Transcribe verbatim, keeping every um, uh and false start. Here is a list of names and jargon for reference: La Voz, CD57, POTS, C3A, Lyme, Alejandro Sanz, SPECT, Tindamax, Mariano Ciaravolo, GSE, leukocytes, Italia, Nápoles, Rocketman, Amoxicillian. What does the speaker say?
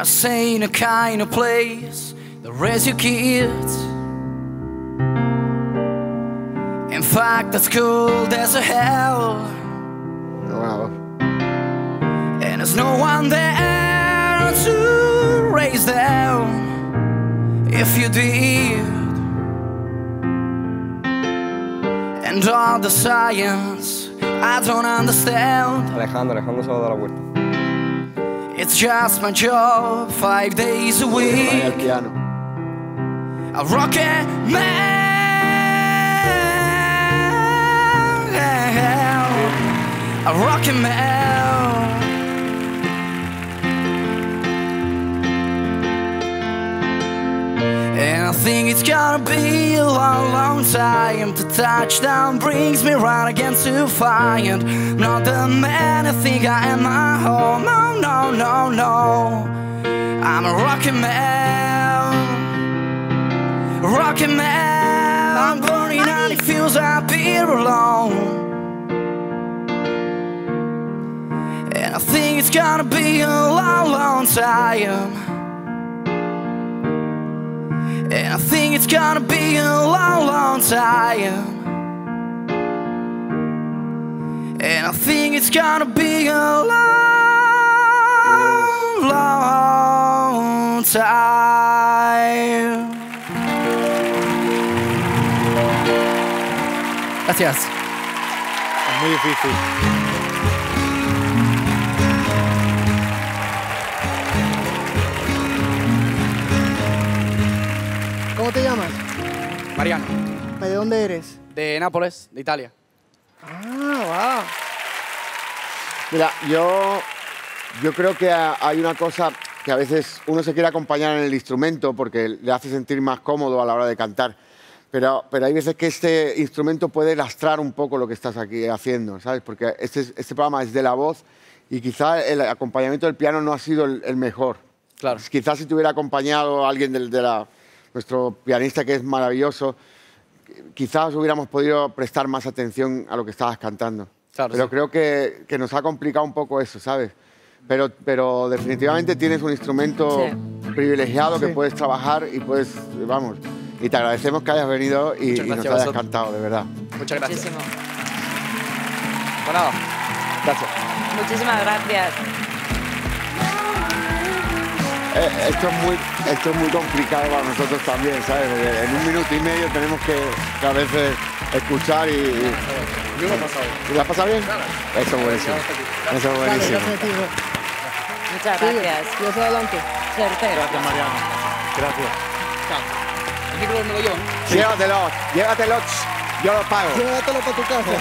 I say in a kind of place that raise your kids. In fact, at school there's a hell. Wow. And there's no one there to raise them if you did. And all the science I don't understand. Alejandro, Alejandro se va a dar la vuelta. It's just my job, five days a week. A rocket man, a rocket man. And I think it's gonna be a long, long time. The touchdown brings me right again to find not the man I think I am at home. No, no, no, I'm a rocket man, rocket man. I'm burning out, it feels I've been alone. And I think it's gonna be a long, long time. And I think it's gonna be a long, long time. And I think it's gonna be a long long time. Gracias. Es muy difícil. ¿Cómo te llamas? Mariano. ¿De dónde eres? De Nápoles, de Italia. Ah, wow. Mira, yo... Yo creo que hay una cosa que a veces uno se quiere acompañar en el instrumento porque le hace sentir más cómodo a la hora de cantar, pero, pero hay veces que este instrumento puede lastrar un poco lo que estás aquí haciendo, ¿sabes? Porque este, este programa es de la voz y quizá el acompañamiento del piano no ha sido el, el mejor. Claro. Quizás si te hubiera acompañado a alguien de, de la, nuestro pianista, que es maravilloso, quizás hubiéramos podido prestar más atención a lo que estabas cantando. Claro, pero sí. Creo que, que nos ha complicado un poco eso, ¿sabes? Pero, pero definitivamente tienes un instrumento sí. privilegiado sí. que puedes trabajar y puedes, vamos, y te agradecemos que hayas venido y, y nos hayas cantado, de verdad. Muchas gracias. Muchísimo. Bueno, gracias. Muchísimas gracias. Eh, esto, es muy, esto es muy complicado para nosotros también, ¿sabes? Porque en un minuto y medio tenemos que, que a veces escuchar y... y... ¿Y lo has pasado bien? Claro. Eso es buenísimo. Eso es buenísimo. Muchas gracias. Sí, yo soy adelante. Certero. Gracias, Mariano. Gracias. ¿El micro me lo llevo? Sí. Llévatelo. Llévatelo. Yo lo pago. Llévatelo para tu casa.